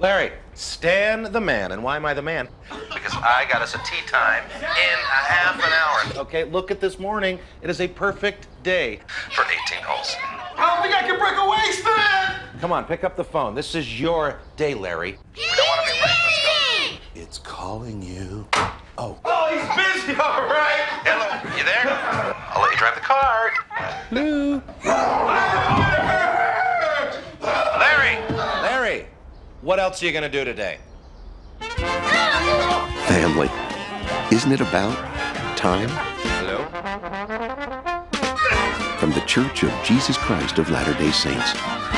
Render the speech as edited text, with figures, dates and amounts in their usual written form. Larry, Stan the man. And why am I the man? Because I got us a tea time in half an hour. Okay, look at this morning. It is a perfect day for 18 holes. I don't think I can break away, Stan! Come on, pick up the phone. This is your day, Larry. We don't want to be late. Let's go. It's calling you. Oh. Oh, he's busy, all right. Hello, you there? I'll let you drive the car. Hello. Larry, what else are you going to do today? Family. Isn't it about time? Hello? From the Church of Jesus Christ of Latter-day Saints.